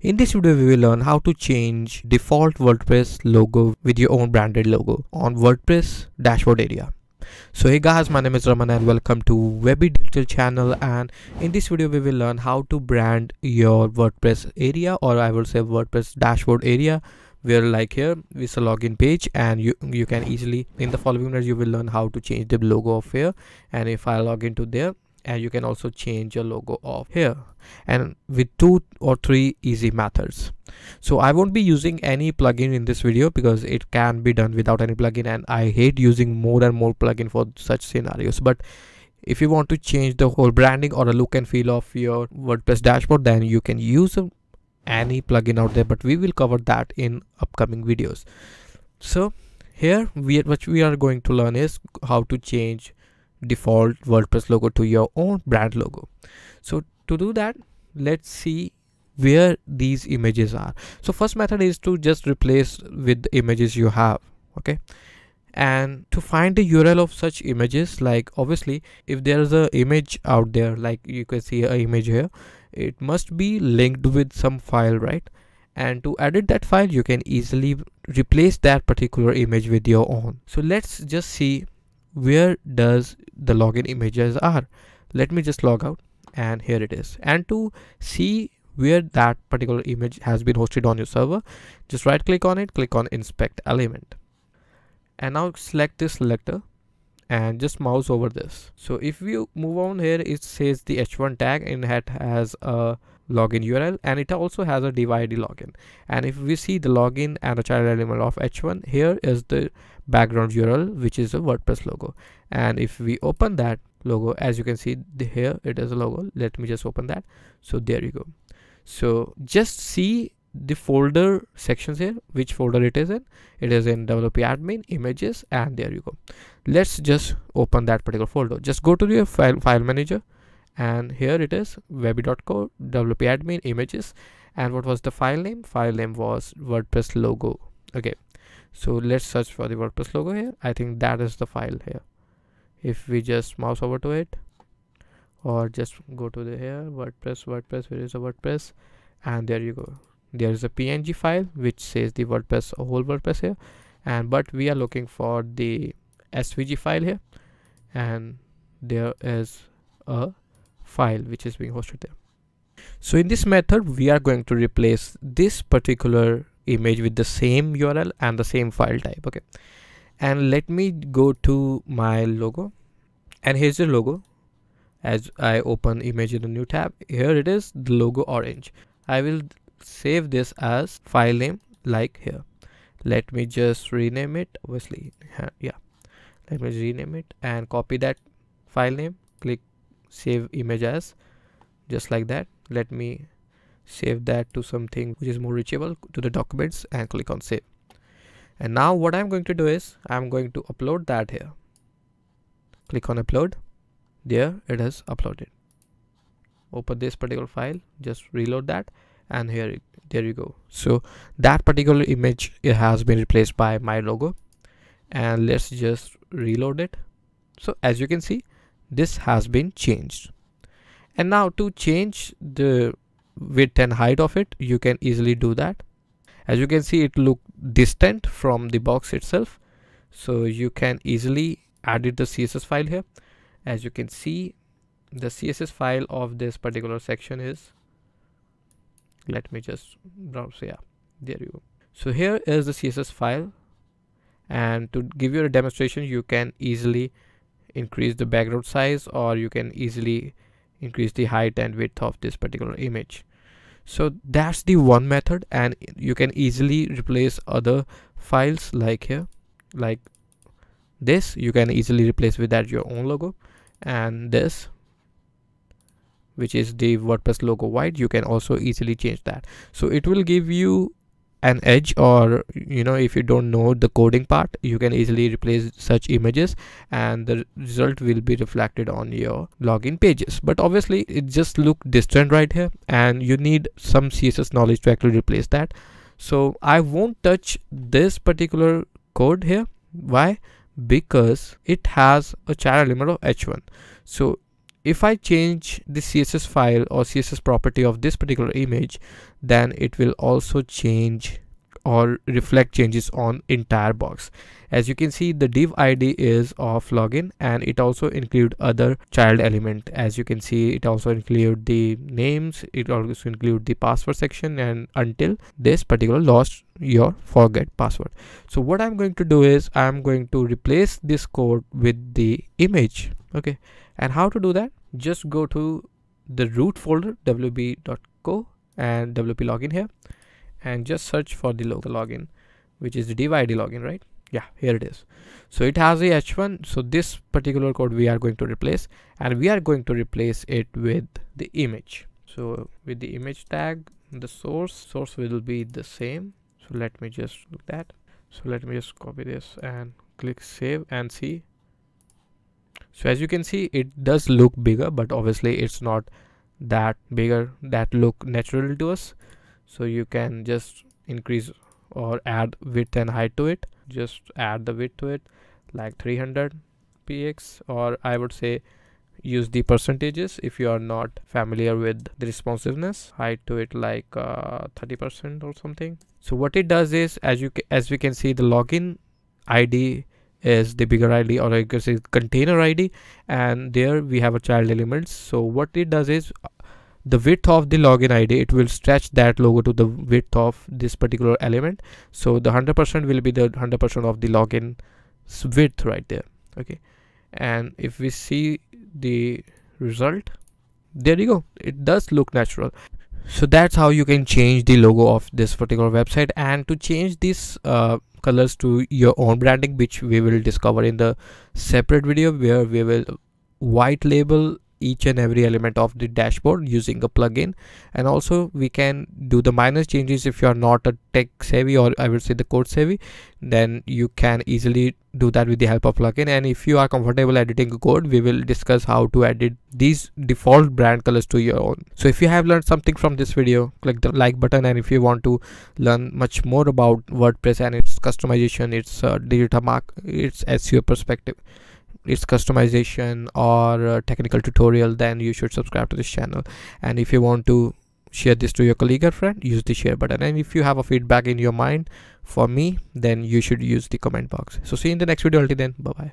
In this video, we will learn how to change default WordPress logo with your own branded logo on WordPress dashboard area. So hey guys, my name is Raman and welcome to Webby Digital channel, and in this video we will learn how to brand your WordPress area, or I will say WordPress dashboard area, where like here is a login page, and you can easily, in the following minutes you will learn how to change the logo of here. And if I log into there, and you can also change your logo off here, and with 2 or 3 easy methods. So I won't be using any plugin in this video because it can be done without any plugin, and I hate using more and more plugin for such scenarios. But if you want to change the whole branding or a look and feel of your WordPress dashboard, then you can use any plugin out there, but we will cover that in upcoming videos. So here what we are going to learn is how to change default WordPress logo to your own brand logo. So to do that, let's see where these images are. So first method is to just replace with the images you have, okay? And to find the URL of such images, like obviously if there is a image out there, like you can see an image here, it must be linked with some file, right? And to edit that file, you can easily replace that particular image with your own. So let's just see where does the login images are. Let me just log out, and here it is. And to see where that particular image has been hosted on your server, just right click on it, click on inspect element, and now select this selector and just mouse over this. So if you move on here, it says the h1 tag, and it has a login URL, and it also has a DYID login. And if we see the login and the child element of h1, here is the background URL, which is a WordPress logo. And if we open that logo, as you can see here, it is a logo. Let me just open that. So there you go. So just see the folder sections here, which folder it is in. It is in WP admin, images, and there you go. Let's just open that particular folder. Just go to your file manager, and here it is, webby.co, WP admin, images. And what was the file name? File name was WordPress logo. Okay, so let's search for the WordPress logo here. I think that is the file here. If we just mouse over to it, or just go to the here, WordPress, where is the WordPress? And there you go. There is a PNG file which says the WordPress, whole WordPress here. And but we are looking for the SVG file here, and there is a file which is being hosted there. So in this method, we are going to replace this particular image with the same URL and the same file type, okay? And let me go to my logo, and here's the logo. As I open image in a new tab, here it is, the logo orange. I will save this as file name, like here. Let me just rename it, obviously. Yeah, let me rename it and copy that file name, click save image as, just like that. Let me save that to something which is more reachable, to the documents, and click on save. And now what I'm going to do is I'm going to upload that here. Click on upload. There it is, uploaded. Open this particular file, just reload that, and here there you go. So that particular image, it has been replaced by my logo. And let's just reload it. So as you can see, this has been changed. And now to change the width and height of it, you can easily do that. As you can see, it look distant from the box itself, so you can easily edit the CSS file here. As you can see, the CSS file of this particular section is, let me just browse. Yeah, there you go. So here is the CSS file, and to give you a demonstration, you can easily increase the background size, or you can easily increase the height and width of this particular image. So that's the one method, and you can easily replace other files, like here, like this. You can easily replace with that your own logo, and this, which is the WordPress logo white, you can also easily change that. So it will give you an edge, or you know, if you don't know the coding part, you can easily replace such images, and the result will be reflected on your login pages. But obviously it just looked distant right here, and you need some CSS knowledge to actually replace that. So I won't touch this particular code here. Why? Because it has a child element of h1, so If I change the CSS file or CSS property of this particular image, then it will also change or reflect changes on entire box. As you can see, the div ID is of login, and it also include other child element. As you can see, it also include the names, it also include the password section, and until this particular lost your forget password. So what I'm going to do is I'm going to replace this code with the image. Okay, and how to do that? Just go to the root folder wb.co and wp login here, and just search for the local login, which is the div id login, right? Yeah, here it is. So it has a h1. So this particular code we are going to replace, and we are going to replace it with the image. So with the image tag, the source will be the same. So let me just do that. So let me just copy this and click save and see. So as you can see, it does look bigger, but obviously it's not that bigger that look natural to us. So you can just increase or add width and height to it. Just add the width to it, like 300px, or I would say use the percentages if you are not familiar with the responsiveness. Height to it like 30% or something. So what it does is, as we can see, the login ID is the bigger ID, or I can say container ID, and there we have a child element. So what it does is, the width of the login ID, it will stretch that logo to the width of this particular element. So the 100% will be the 100% of the login width right there. Okay, and if we see the result, there you go, it does look natural. So that's how you can change the logo of this particular website, and to change these colors to your own branding, which we will discover in the separate video, where we will white label each and every element of the dashboard using a plugin. And also we can do the minor changes. If you are not a tech savvy, or I would say the code savvy, then you can easily do that with the help of plugin. And if you are comfortable editing code, we will discuss how to edit these default brand colors to your own. So if you have learned something from this video, click the like button. And if you want to learn much more about WordPress and its customization, its digital mark, its SEO perspective, its customization, or technical tutorial, then you should subscribe to this channel. And if you want to share this to your colleague or friend, use the share button. And if you have a feedback in your mind for me, then you should use the comment box. So see you in the next video. Until then, bye bye.